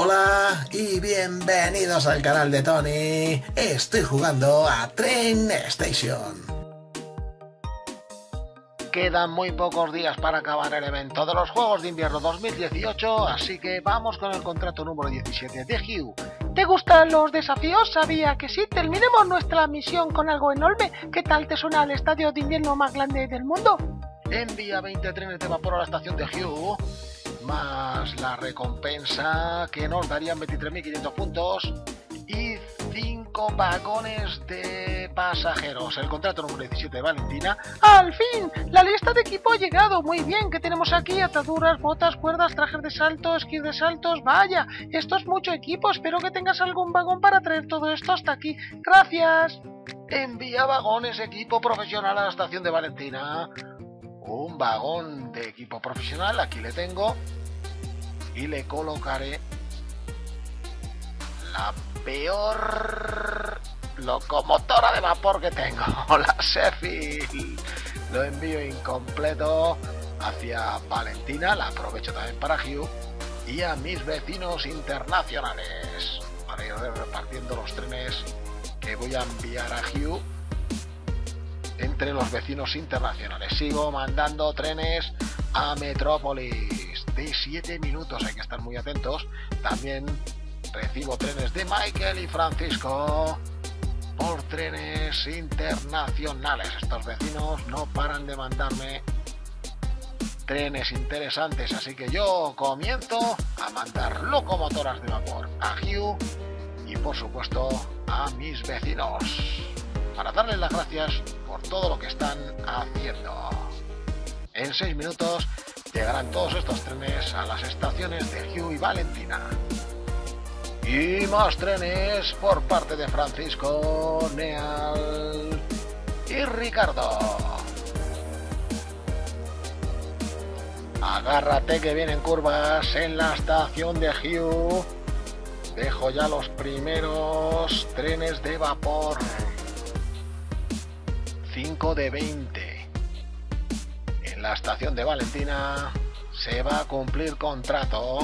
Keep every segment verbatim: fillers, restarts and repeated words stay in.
Hola y bienvenidos al canal de Tony. Estoy jugando a Train Station. Quedan muy pocos días para acabar el evento de los Juegos de Invierno dos mil dieciocho, así que vamos con el contrato número diecisiete de Hugh. ¿Te gustan los desafíos? Sabía que sí. Terminemos nuestra misión con algo enorme. ¿Qué tal te suena el estadio de invierno más grande del mundo? Envía veinte trenes de vapor a la estación de Hugh, más la recompensa que nos darían veintitrés mil quinientos puntos y cinco vagones de pasajeros. El contrato número diecisiete de Valentina. ¡Al fin! La lista de equipo ha llegado. Muy bien, ¿qué tenemos aquí? Ataduras, botas, cuerdas, trajes de salto, esquís de saltos. Vaya, esto es mucho equipo. Espero que tengas algún vagón para traer todo esto hasta aquí. Gracias. Envía vagones equipo profesional a la estación de Valentina. Un vagón de equipo profesional, aquí le tengo, y le colocaré la peor locomotora de vapor que tengo, la Sefi. Lo envío incompleto hacia Valentina, la aprovecho también para Hugh y a mis vecinos internacionales, para ir repartiendo los trenes que voy a enviar a Hugh entre los vecinos internacionales. Sigo mandando trenes a Metrópolis de siete minutos, hay que estar muy atentos. También recibo trenes de Michael y Francisco por trenes internacionales. Estos vecinos no paran de mandarme trenes interesantes, así que yo comienzo a mandar locomotoras de vapor a Hugh y por supuesto a mis vecinos, para darles las gracias por todo lo que están haciendo. En seis minutos llegarán todos estos trenes a las estaciones de Hugh y Valentina. Y más trenes por parte de Francisco, Neal y Ricardo. Agárrate que vienen curvas en la estación de Hugh. Dejo ya los primeros trenes de vapor. cinco de veinte. En la estación de Valentina se va a cumplir contrato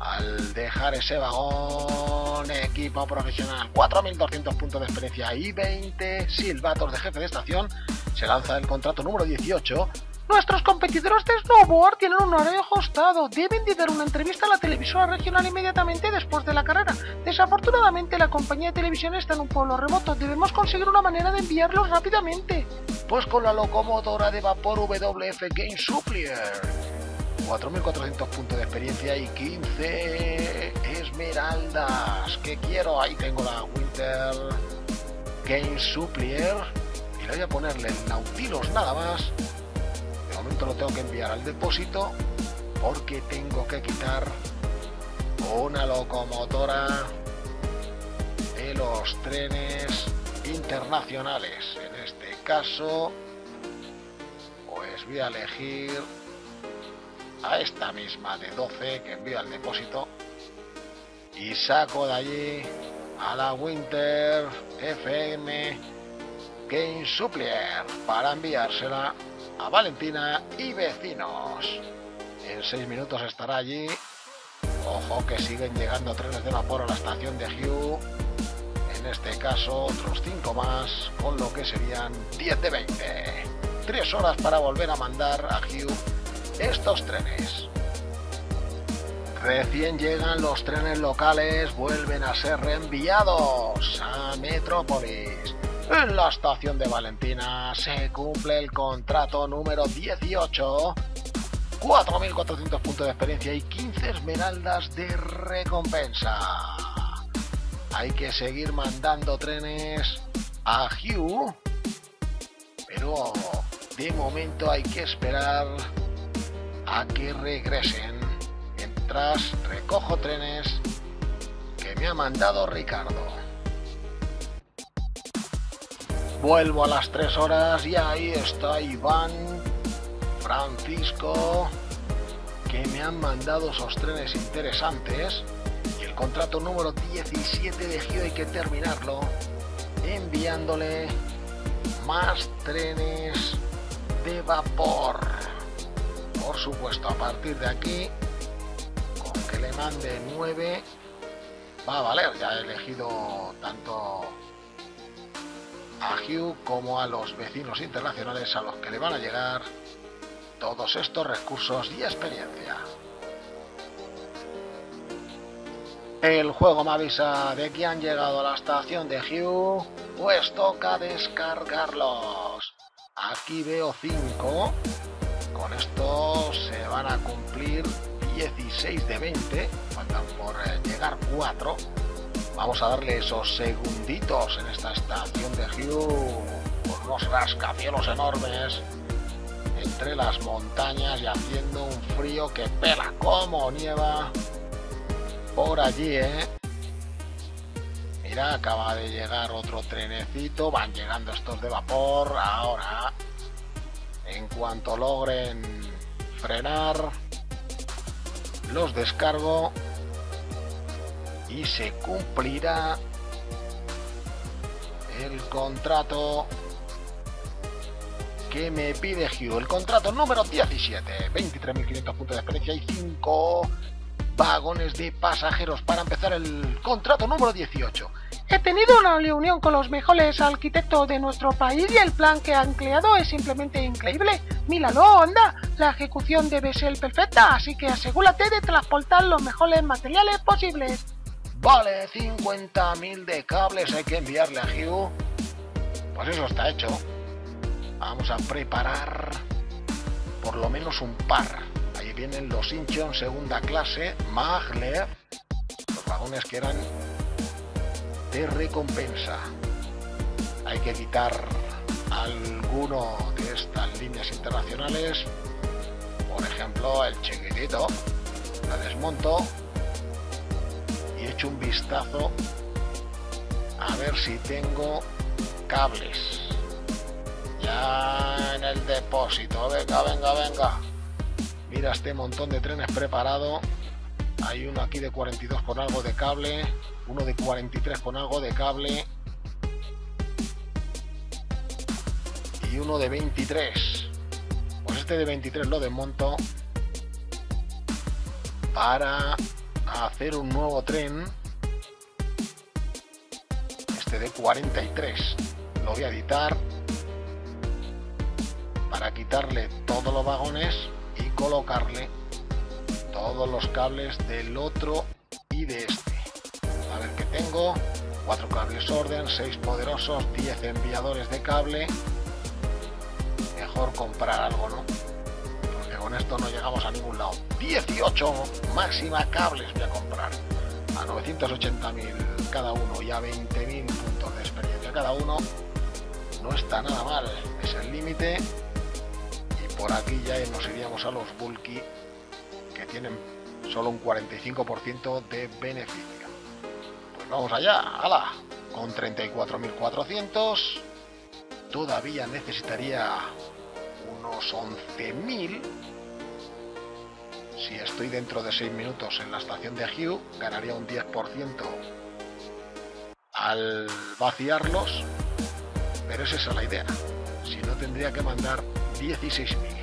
al dejar ese vagón equipo profesional. cuatro mil doscientos puntos de experiencia y veinte silbatos de jefe de estación. Se lanza el contrato número dieciocho. Nuestros competidores de snowboard tienen un horario ajustado. Deben de dar una entrevista a la televisora regional inmediatamente después de la carrera. Desafortunadamente, la compañía de televisión está en un pueblo remoto. Debemos conseguir una manera de enviarlos rápidamente. Pues con la locomotora de vapor W F Game Supplier. cuatro mil cuatrocientos puntos de experiencia y quince esmeraldas. ¿Qué quiero? Ahí tengo la Winter Game Supplier. Y le voy a ponerle el Nautilos nada más. Lo tengo que enviar al depósito porque tengo que quitar una locomotora de los trenes internacionales. En este caso pues voy a elegir a esta misma de doce que envío al depósito y saco de allí a la Winter F M Game Supplier para enviársela a Valentina y vecinos. En seis minutos estará allí. Ojo que siguen llegando trenes de vapor a la estación de Hugh. En este caso otros cinco más, con lo que serían diez de veinte. Tres horas para volver a mandar a Hugh estos trenes. Recién llegan los trenes locales, vuelven a ser reenviados a Metrópolis. En la estación de Valentina se cumple el contrato número dieciocho, cuatro mil cuatrocientos puntos de experiencia y quince esmeraldas de recompensa. Hay que seguir mandando trenes a Hugh, pero de momento hay que esperar a que regresen. Mientras recojo trenes que me ha mandado Ricardo. Vuelvo a las tres horas y ahí está Iván, Francisco, que me han mandado esos trenes interesantes. Y el contrato número diecisiete de Hugh hay que terminarlo enviándole más trenes de vapor. Por supuesto, a partir de aquí, con que que le mande nueve va a valer. Ya he elegido tanto a Hugh como a los vecinos internacionales a los que le van a llegar todos estos recursos y experiencia. El juego me avisa de que han llegado a la estación de Hugh, pues toca descargarlos. Aquí veo cinco, con esto se van a cumplir dieciséis de veinte, faltan por llegar cuatro. Vamos a darle esos segunditos en esta estación de Hugh, con unos rascacielos enormes entre las montañas y haciendo un frío que pela como nieva. Por allí, ¿eh? Mira, acaba de llegar otro trenecito, van llegando estos de vapor. Ahora, en cuanto logren frenar, los descargo y se cumplirá el contrato que me pide Hugh. El contrato número diecisiete, veintitrés mil quinientos puntos de experiencia y cinco... vagones de pasajeros para empezar el contrato número dieciocho. He tenido una reunión con los mejores arquitectos de nuestro país y el plan que han creado es simplemente increíble. Míralo, onda. La ejecución debe ser perfecta, así que asegúrate de transportar los mejores materiales posibles. Vale, cincuenta mil de cables hay que enviarle a Hugh. Pues eso está hecho. Vamos a preparar por lo menos un par. Ahí vienen los Incheon segunda clase, Magler, los vagones que eran de recompensa. Hay que quitar alguno de estas líneas internacionales, por ejemplo el chiquitito. La desmonto y echo un vistazo a ver si tengo cables ya en el depósito. Venga, venga, venga. Mira este montón de trenes preparado. Hay uno aquí de cuarenta y dos con algo de cable, uno de cuarenta y tres con algo de cable y uno de veintitrés. Pues este de veintitrés lo desmonto para hacer un nuevo tren. Este de cuarenta y tres lo voy a editar para quitarle todos los vagones y colocarle todos los cables del otro y de este. A ver qué tengo. Cuatro cables orden, seis poderosos, diez enviadores de cable. Mejor comprar algo, ¿no? Porque con esto no llegamos a ningún lado. dieciocho máxima cables voy a comprar. A novecientos ochenta mil cada uno y a veinte mil puntos de experiencia cada uno. No está nada mal. Es el límite. Por aquí ya nos iríamos a los bulky, que tienen solo un cuarenta y cinco por ciento de beneficio. Pues vamos allá, ala, con treinta y cuatro mil cuatrocientos. Todavía necesitaría unos once mil. Si estoy dentro de seis minutos en la estación de Hugh, ganaría un diez por ciento al vaciarlos. Pero es esa la idea. Si no, tendría que mandar dieciséis mil.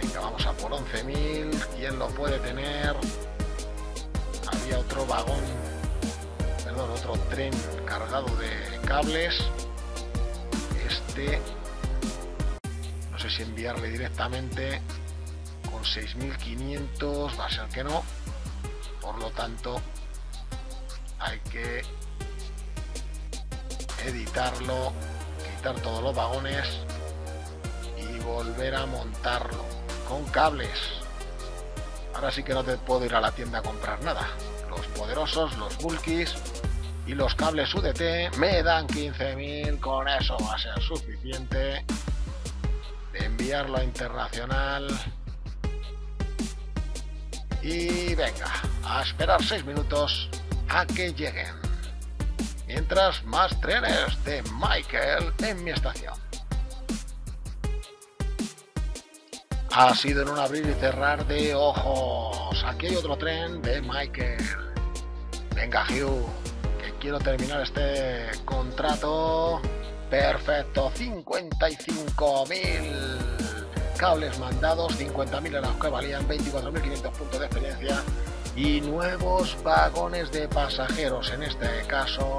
Venga, vamos a por once mil. ¿Quién lo puede tener? Había otro vagón, perdón, otro tren cargado de cables. Este, no sé si enviarle directamente con seis mil quinientos. Va a ser que no. Por lo tanto, hay que editarlo, quitar todos los vagones. Volver a montarlo con cables. Ahora sí que no te puedo ir a la tienda a comprar nada. Los poderosos, los bulkies y los cables U D T me dan quince mil. Con eso va a ser suficiente de enviarlo a internacional. Y venga, a esperar seis minutos a que lleguen. Mientras, más trenes de Michael en mi estación. Ha sido en un abrir y cerrar de ojos. Aquí hay otro tren de Michael. Venga, Hugh, que quiero terminar este contrato. Perfecto, cincuenta y cinco mil. cables mandados, cincuenta mil a los que valían, veinticuatro mil quinientos puntos de experiencia y nuevos vagones de pasajeros, en este caso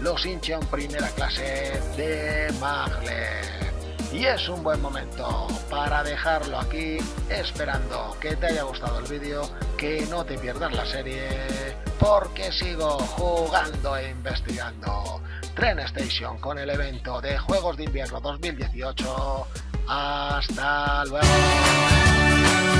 los Incheon primera clase de Magler. Y es un buen momento para dejarlo aquí, esperando que te haya gustado el vídeo, que no te pierdas la serie, porque sigo jugando e investigando Train Station con el evento de Juegos de Invierno dos mil dieciocho. ¡Hasta luego!